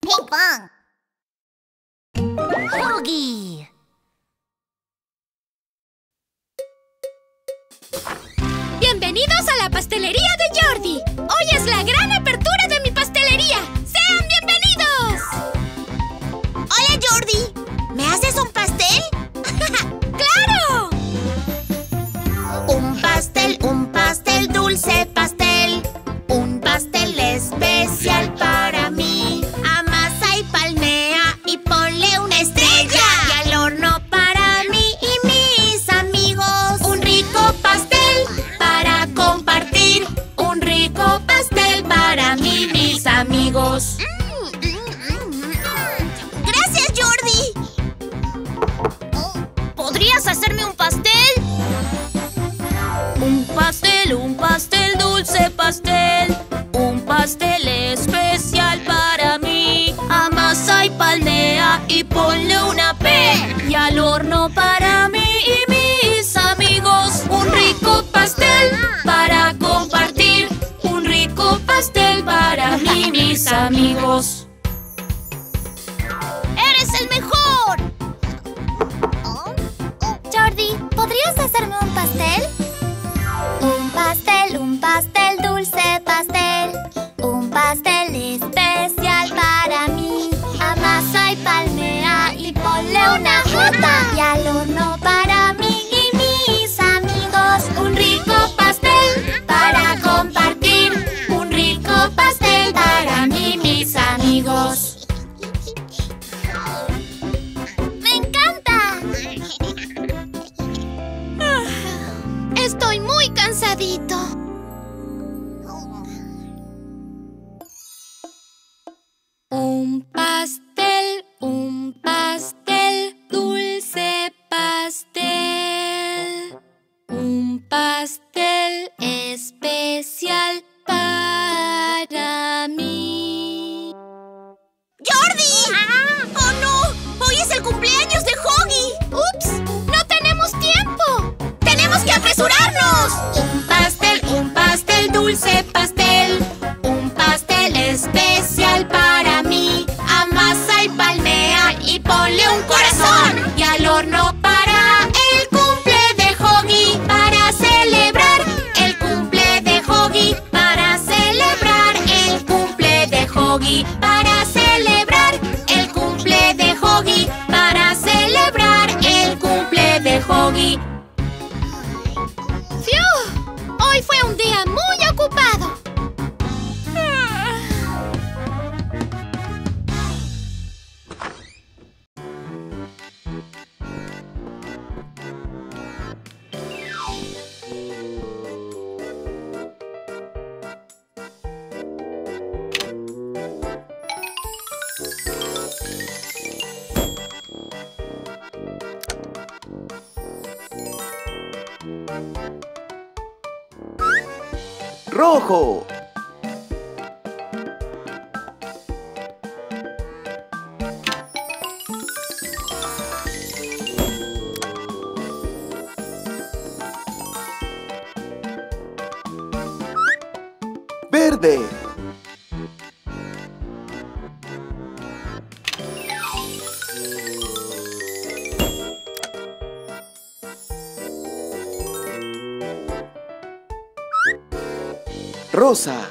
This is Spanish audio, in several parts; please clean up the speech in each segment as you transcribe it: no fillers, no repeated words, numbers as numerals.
Ping pong. Hogi. Bienvenidos a la pastelería de Jordi. Hoy es la gran apertura de mi pastelería. ¡Sean bienvenidos! Hola, Jordi. ¿Me haces un pastel? ¡Claro! Un pastel dulce, pastel. Un pastel especial para mí. Amasa y palmea y ponle una estrella. Y al horno para mí y mis amigos. Un rico pastel para compartir. Un rico pastel para mí y mis amigos. ¡Gracias, Jordi! ¿Podrías hacerme un pastel? Un pastel dulce, pastel. Un pastel especial para mí. Amasa y palmea y ponle una P. Y al horno para mí y mis amigos. Un rico pastel para compartir. Un rico pastel para mí y mis amigos. ¡Eres el mejor! Jordi, ¿podrías hacerme un pastel? Un pastel dulce, pastel. Un pastel especial para mí. Amasa y palmea y ponle una J. Y al horno para mí y mis amigos. Un rico pastel para compartir. Un rico pastel para mí y mis amigos. ¡Me encanta! Estoy muy cansadito. Un pastel, dulce pastel. Un pastel especial para mí. ¡Jordi! ¡Ah! ¡Oh, no! ¡Hoy es el cumpleaños de Hogi! ¡Ups! ¡No tenemos tiempo! ¡Tenemos que apresurarnos! Un pastel, dulce pastel. Un pastel especial para mí. Amasa y palmea y ponle un corazón. Y al horno para el cumple de Hogi. Para celebrar el cumple de Hogi. Para celebrar el cumple de Hogi. Para celebrar el cumple de Hogi. Para celebrar el cumple de Hogi. ¡Fiu! Hoy fue un día muy ocupado. ¡Rojo! ¡Verde! Rosa.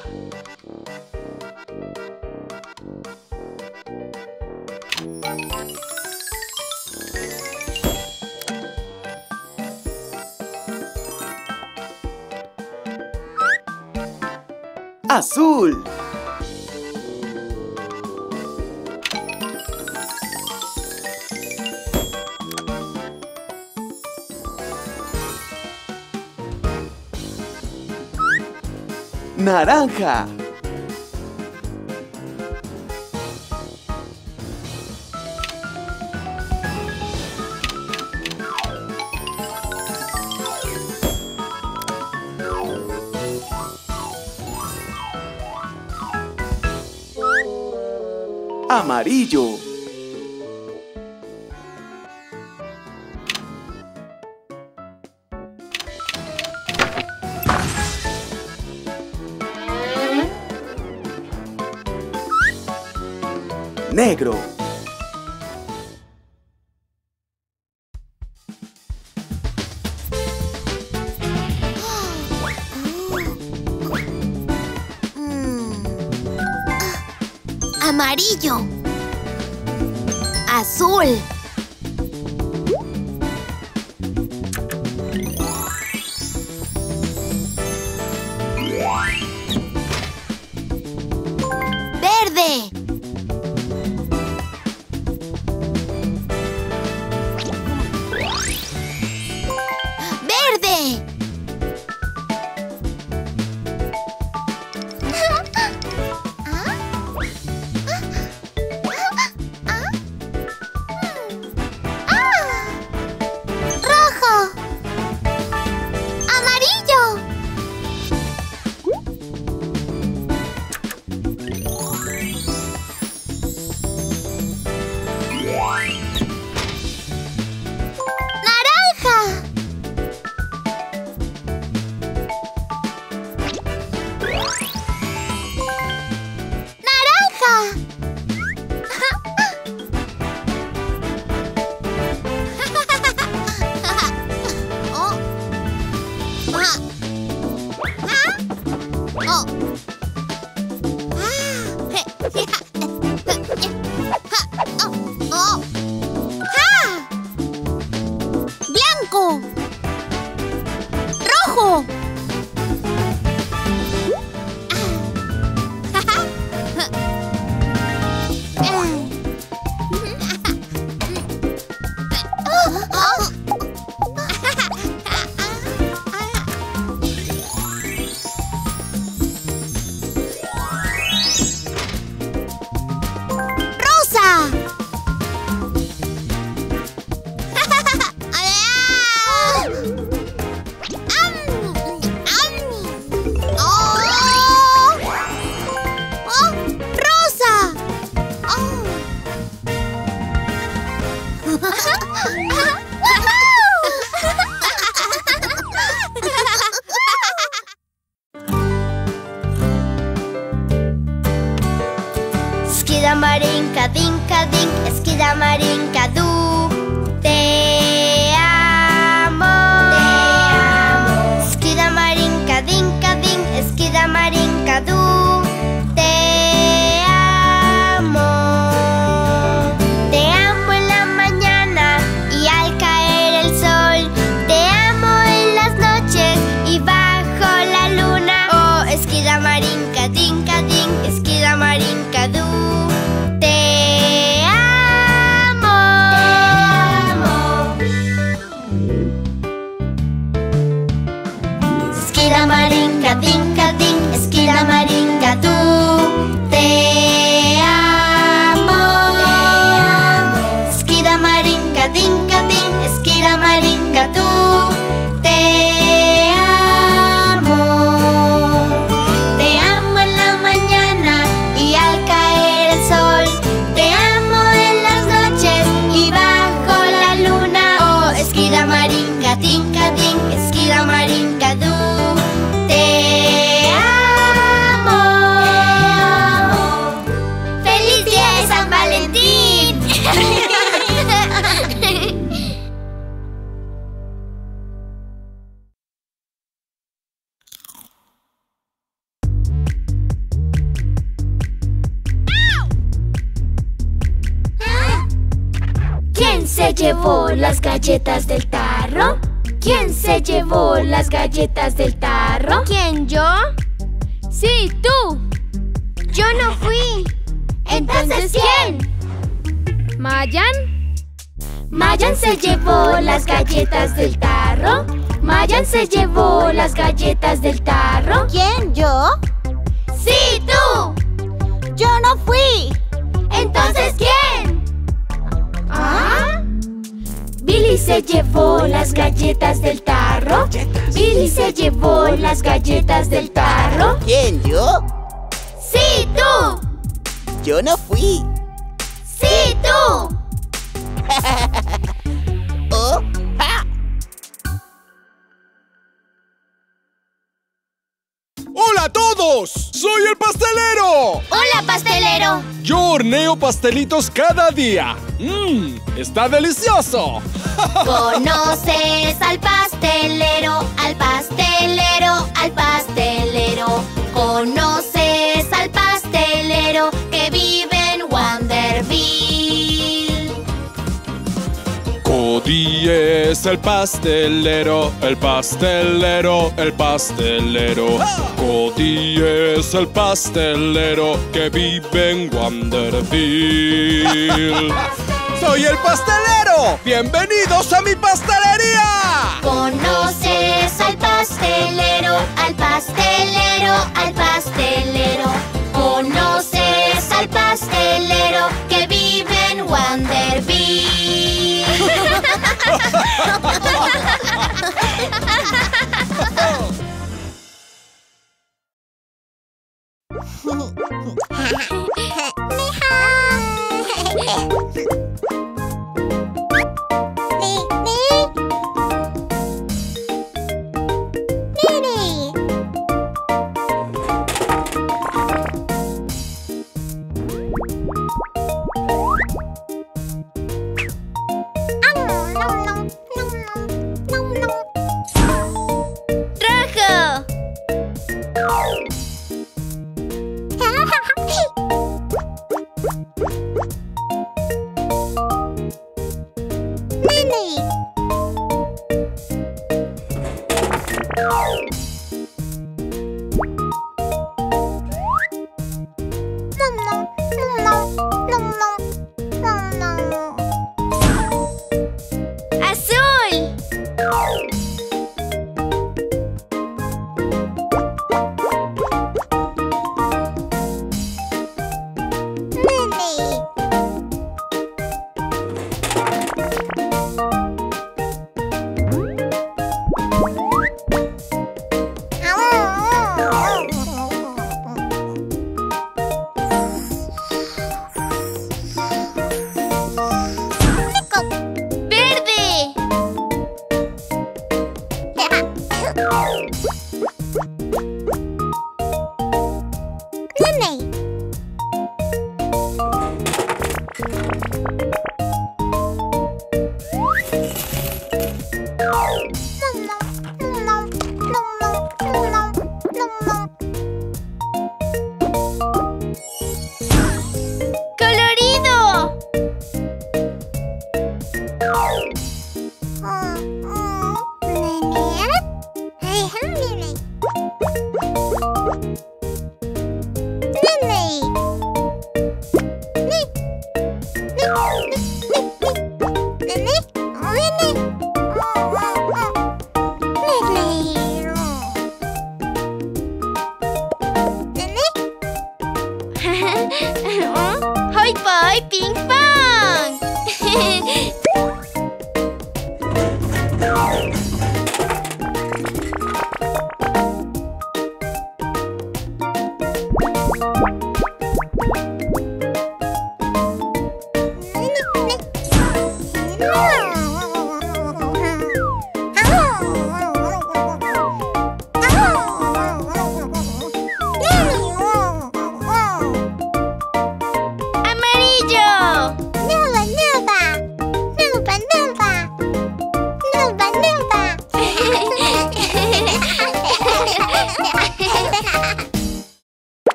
Azul. Naranja. Amarillo. negro. Amarillo. Azul. Verde. Verde. ¡Vamos! ¡Soy el pastelero! ¡Hola, pastelero! Yo horneo pastelitos cada día. ¡Mmm! ¡Está delicioso! ¿Conoces al pastelero? Al pastelero, al pastelero. ¿Conoces al pastelero que vive en Wonderville? Cody es el pastelero, el pastelero, el pastelero. Cody es el pastelero que vive en Wonderville. ¡Soy el pastelero! ¡Bienvenidos a mi pastelería! ¿Conoces al pastelero? Al pastelero, al pastelero. ¿Conoces al pastelero que vive en Wonderville?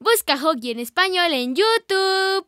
Busca Hogi en español en YouTube.